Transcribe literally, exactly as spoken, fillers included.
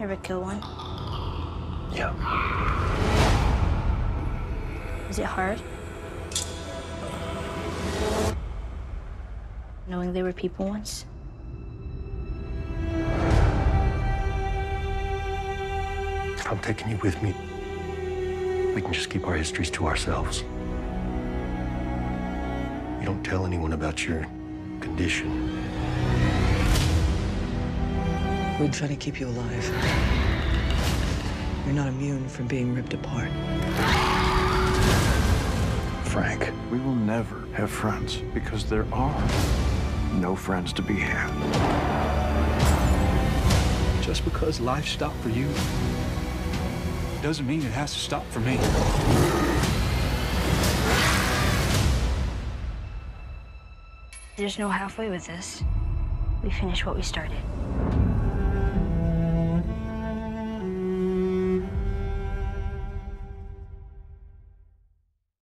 Ever kill one? Yeah. Is it hard? Knowing they were people once? I'm taking you with me. We can just keep our histories to ourselves. You don't tell anyone about your condition. We try to keep you alive. You're not immune from being ripped apart. Frank, we will never have friends because there are no friends to be had. Just because life stopped for you doesn't mean it has to stop for me. There's no halfway with this. We finish what we started.